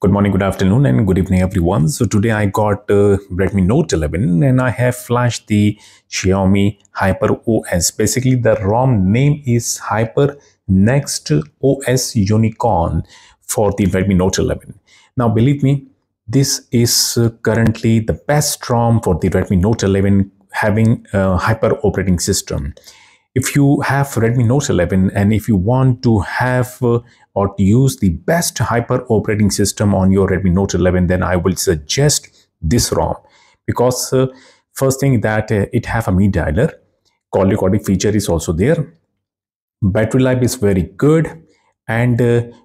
Good morning, good afternoon and good evening everyone. So today I got Redmi Note 11 and I have flashed the Xiaomi Hyper OS. Basically the ROM name is Hyper Next OS Unicorn for the Redmi Note 11. Now believe me, this is currently the best ROM for the Redmi Note 11 having a Hyper operating system. If you have Redmi Note 11 and if you want to have or to use the best Hyper operating system on your Redmi Note 11, then I will suggest this ROM, because first thing that it have a Mi Dialer, call recording feature is also there, battery life is very good, and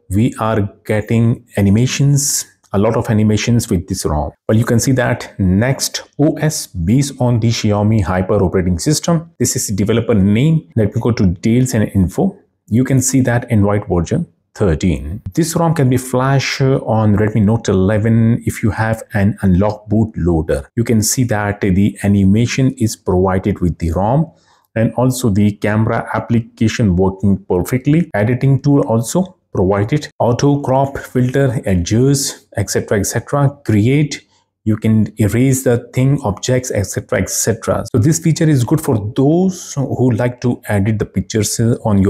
we are getting animations, a lot of animations with this ROM. Well, you can see that NextOS based on the Xiaomi Hyper operating system. This is the developer name. Let me go to details and info. You can see that Android version 13. This ROM can be flashed on Redmi Note 11 if you have an unlocked bootloader. You can see that the animation is provided with the ROM, and also the camera application working perfectly. Editing tool also provided, auto crop, filter, adjust, etc, etc, create, you can erase the thing, objects, etc, etc. So this feature is good for those who like to edit the pictures on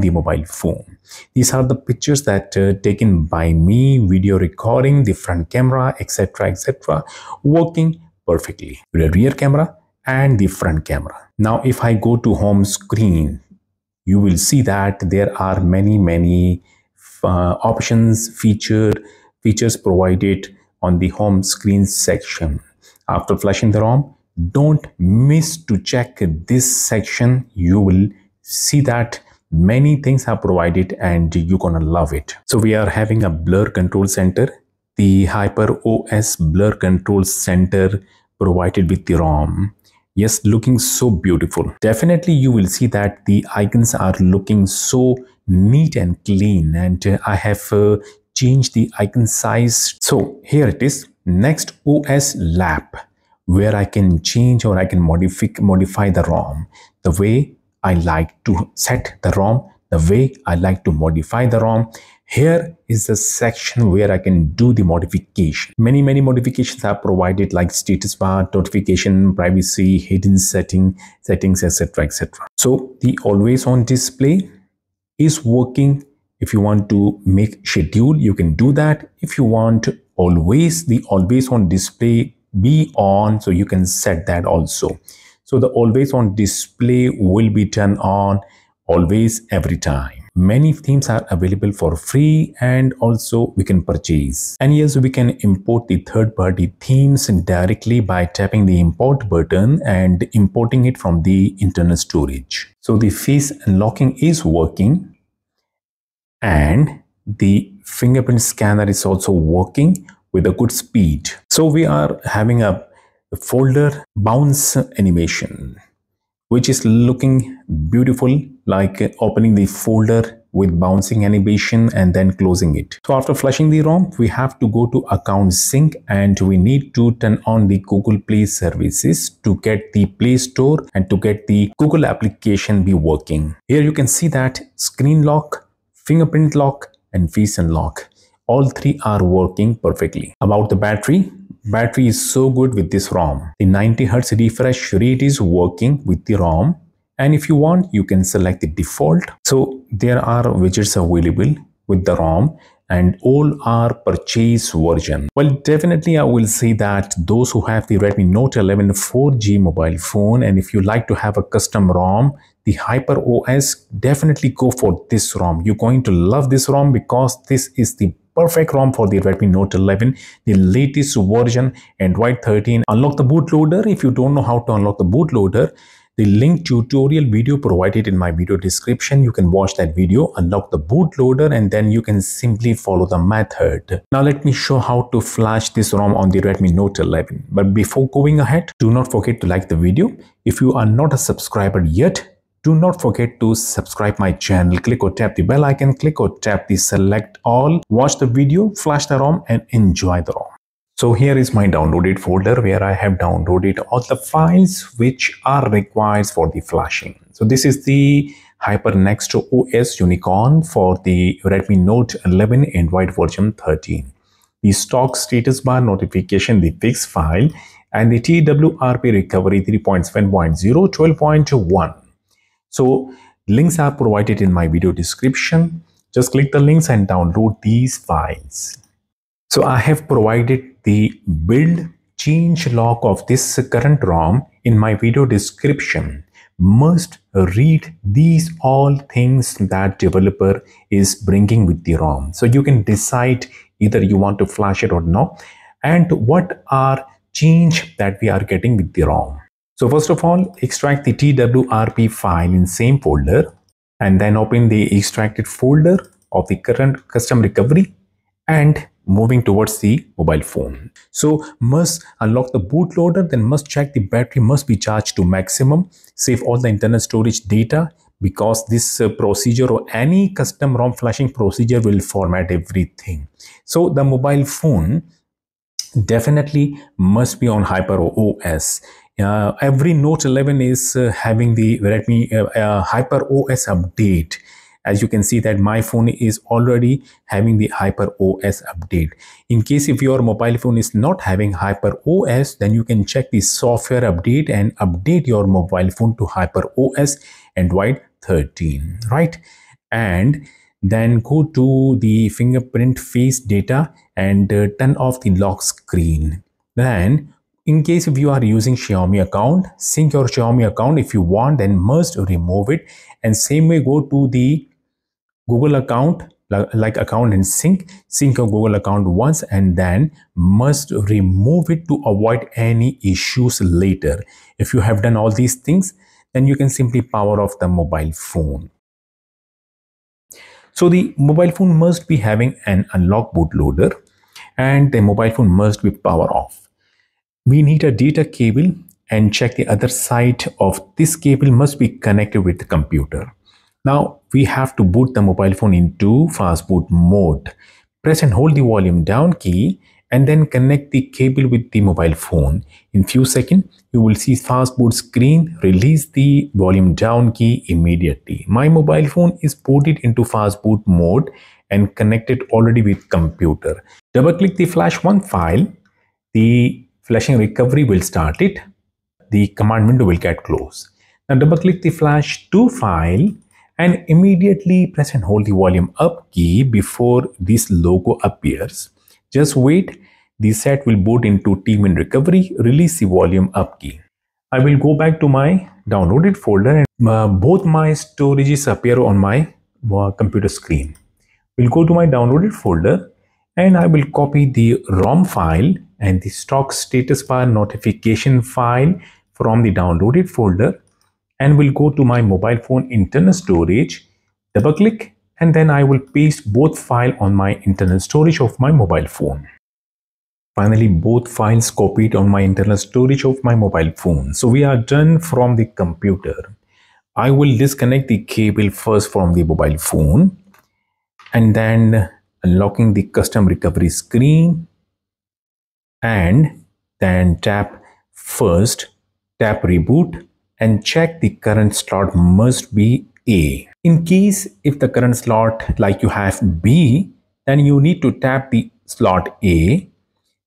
the mobile phone. These are the pictures that taken by me, video recording, the front camera, etc, etc, working perfectly with the rear camera and the front camera. Now if I go to home screen, you will see that there are many options, features provided on the home screen section. After flashing the ROM, don't miss to check this section. You will see that many things are provided and you're gonna love it. So we are having a blur control center, the Hyper OS blur control center provided with the ROM. Yes, looking so beautiful. Definitely you will see that the icons are looking so neat and clean, and I have changed the icon size. So here it is, NextOS Lab, where I can change or I can modify the ROM the way I like to set the ROM, the way I like to modify the ROM. Here is the section where I can do the modification. Many modifications are provided, like status bar, notification, privacy, hidden settings, etc, etc. So the always on display is working. If you want to make schedule, you can do that. If you want the always on display be on, so you can set that also. So the always on display will be turned on always, every time. Many themes are available for free, and also we can purchase. And yes, we can import the third-party themes directly by tapping the import button and importing it from the internal storage. So the face unlocking is working, and the fingerprint scanner is also working with a good speed. So we are having a folder bounce animation, which is looking beautiful, like opening the folder with bouncing animation and then closing it. So after flashing the ROM, we have to go to account sync, and we need to turn on the Google Play services to get the Play Store and to get the Google application be working. Here you can see that screen lock, fingerprint lock and face unlock, all three are working perfectly. About the battery is so good with this ROM. The 90Hz refresh rate is working with the ROM, and if you want you can select the default. So there are widgets available with the ROM, and all are purchase version. Well, definitely I will say that those who have the Redmi Note 11 4G mobile phone, and if you like to have a custom ROM, the Hyper OS, definitely go for this ROM. You're going to love this ROM, because this is the perfect ROM for the Redmi Note 11, the latest version, Android 13. Unlock the bootloader. If you don't know how to unlock the bootloader, the link tutorial video provided in my video description, you can watch that video, unlock the bootloader, and then you can simply follow the method. Now let me show how to flash this ROM on the Redmi Note 11. But before going ahead, do not forget to like the video. If you are not a subscriber yet, do not forget to subscribe my channel. Click or tap the bell icon, click or tap the select all, watch the video, flash the ROM and enjoy the ROM. So here is my downloaded folder where I have downloaded all the files which are required for the flashing. So this is the Hyper Next OS Unicorn for the Redmi Note 11 Android version 13. the stock status bar notification, the fix file, and the TWRP recovery 3.7.0, 12.1. So links are provided in my video description. Just click the links and download these files. So I have provided the build change log of this current ROM in my video description. Must read these all things that developer is bringing with the ROM. So you can decide either you want to flash it or not, and what are change that we are getting with the ROM. So first of all, extract the TWRP file in same folder and then open the extracted folder of the current custom recovery and moving towards the mobile phone. So must unlock the bootloader, then must check the battery must be charged to maximum, save all the internal storage data, because this procedure or any custom ROM flashing procedure will format everything. So the mobile phone definitely must be on Hyper OS. Every Note 11 is having the Redmi Hyper OS update. As you can see that my phone is already having the Hyper OS update. In case if your mobile phone is not having Hyper OS, then you can check the software update and update your mobile phone to Hyper OS Android 13, right? And then go to the fingerprint face data and turn off the lock screen. Then in case if you are using Xiaomi account, sync your Xiaomi account if you want, then must remove it. And same way, go to the Google account, like account and sync your Google account once, and then must remove it to avoid any issues later. If you have done all these things, then you can simply power off the mobile phone. So the mobile phone must be having an unlock bootloader and the mobile phone must be power off. We need a data cable and check the other side of this cable must be connected with the computer. Now we have to boot the mobile phone into fast boot mode. Press and hold the volume down key and then connect the cable with the mobile phone. In few seconds, you will see fast boot screen. Release the volume down key immediately. My mobile phone is booted into fast boot mode and connected already with computer. Double click the flash1 file. The flashing recovery will start it. The command window will get closed. Now double click the flash2 file and immediately press and hold the volume up key before this logo appears. Just wait, the set will boot into T-Win recovery, release the volume up key. I will go back to my downloaded folder and both my storages appear on my computer screen. We'll go to my downloaded folder and I will copy the ROM file and the stock status bar notification file from the downloaded folder and will go to my mobile phone internal storage, double click, and then I will paste both files on my internal storage of my mobile phone. Finally, both files copied on my internal storage of my mobile phone. So we are done from the computer. I will disconnect the cable first from the mobile phone and then unlocking the custom recovery screen and then tap reboot and check the current slot must be A. In case if the current slot like you have B, then you need to tap the slot A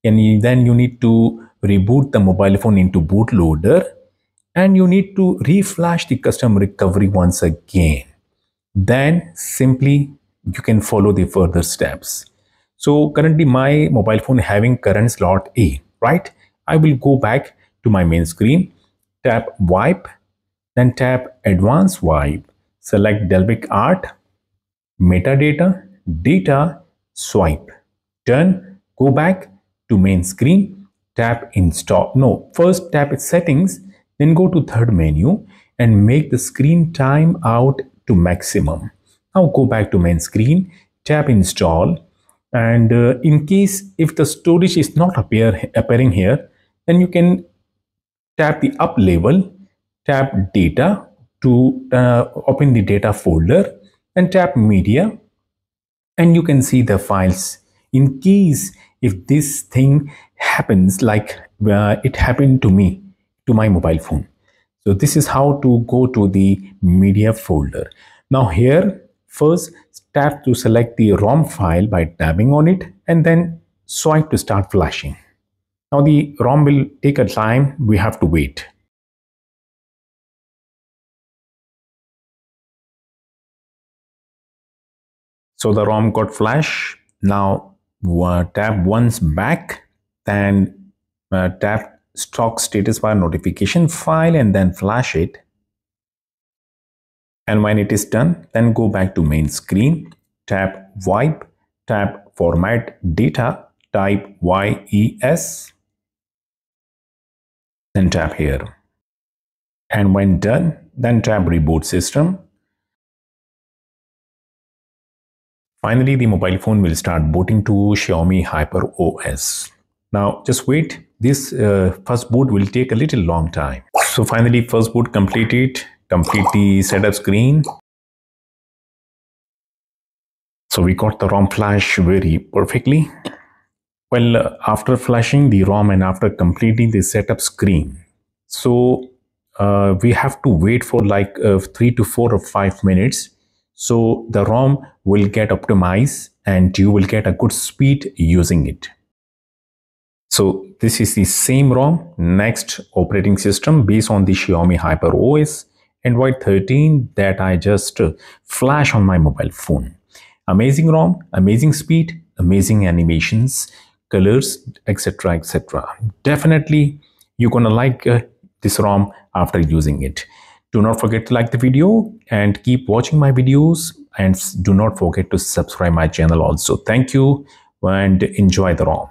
and then you need to reboot the mobile phone into bootloader and you need to reflash the custom recovery once again. Then simply you can follow the further steps. So currently my mobile phone having current slot A, right? I will go back to my main screen, tap wipe, then tap advanced wipe. Select Delvic Art, metadata, data, swipe, done. Go back to main screen, tap install. No, first tap settings, then go to third menu and make the screen time out to maximum. Now go back to main screen, tap install, and in case if the storage is not appearing here, then you can tap the up label, tap data, to open the data folder and tap media and you can see the files. In case if this thing happens like it happened to me, to my mobile phone. So this is how to go to the media folder. Now here first tap to select the ROM file by tabbing on it and then swipe to start flashing. Now the ROM will take a time, we have to wait. So the ROM got flash. Now tap once back and tap stock status bar notification file and then flash it. And when it is done, then go back to main screen, tap wipe, tap format data, type YES, then tap here. And when done, then tap reboot system. Finally, the mobile phone will start booting to Xiaomi Hyper OS. Now just wait, this first boot will take a little long time. So finally first boot completed. Complete the setup screen. So we got the ROM flash very perfectly. Well, after flashing the ROM and after completing the setup screen, so we have to wait for like 3 to 4 or 5 minutes. So the ROM will get optimized and you will get a good speed using it. So this is the same ROM, next operating system based on the Xiaomi Hyper OS Android 13 that I just flash on my mobile phone. Amazing ROM, amazing speed, amazing animations, colors, etc. etc. Definitely you're gonna like this ROM after using it. Do not forget to like the video and keep watching my videos, and do not forget to subscribe my channel also. Thank you and enjoy the ROM.